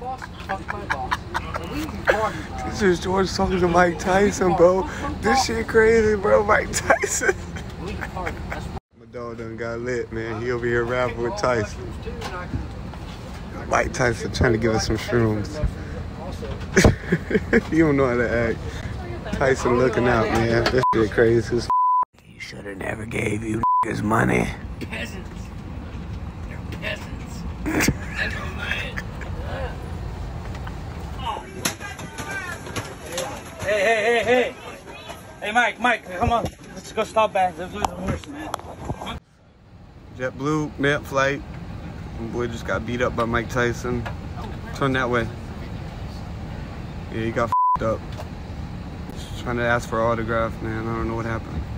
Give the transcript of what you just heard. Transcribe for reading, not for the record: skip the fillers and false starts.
boss, fuck my boss. This is George talking to Mike Tyson, bro. This shit crazy, bro. Mike Tyson. My dog done got lit, man. He over here rapping with Tyson. Mike Tyson trying to give us some shrooms. You don't know how to act. Tyson looking out, man. That shit crazy as f. He should have never gave you his money. Peasants. They're peasants. That's all mine. Hey. Hey, Mike, come on. Let's go stop back. Let's lose the horse, man. JetBlue, mid flight. My boy just got beat up by Mike Tyson. Turn that way. Yeah, he got f***ed up. Just trying to ask for an autograph, man. I don't know what happened.